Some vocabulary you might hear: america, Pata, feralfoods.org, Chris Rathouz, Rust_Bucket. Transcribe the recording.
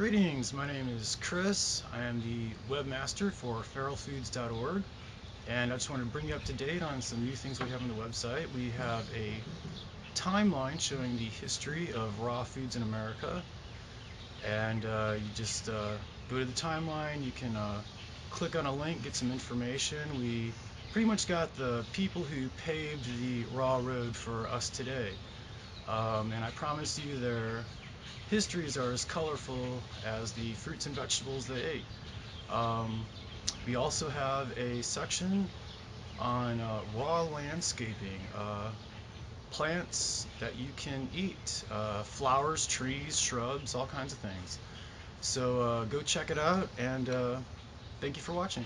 Greetings, my name is Chris. I am the webmaster for feralfoods.org, and I just want to bring you up to date on some new things we have on the website. We have a timeline showing the history of raw foods in America, and you just go to the timeline. You can click on a link, get some information. We pretty much got the people who paved the raw road for us today, and I promise you they're histories are as colorful as the fruits and vegetables they ate. We also have a section on raw landscaping, plants that you can eat, flowers, trees, shrubs, all kinds of things. So go check it out, and thank you for watching.